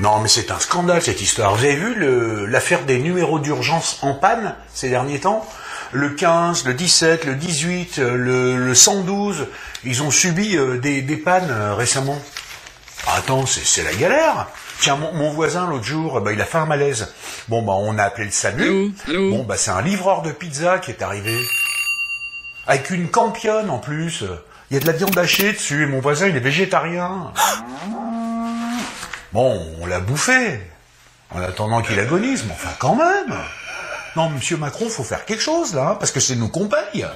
Non, mais c'est un scandale, cette histoire. Vous avez vu l'affaire des numéros d'urgence en panne ces derniers temps? Le 15, le 17, le 18, le 112, ils ont subi des pannes récemment. Attends, c'est la galère. Tiens, mon voisin, l'autre jour, il a fait un malaise. Bon, on a appelé le SAMU. Allô. Bon, c'est un livreur de pizza qui est arrivé. Avec une campionne, en plus. Il y a de la viande hachée dessus, et mon voisin, il est végétarien. Bon, on l'a bouffé, en attendant qu'il agonise, mais enfin, quand même. Non, monsieur Macron, faut faire quelque chose, là, parce que c'est nos compagnes.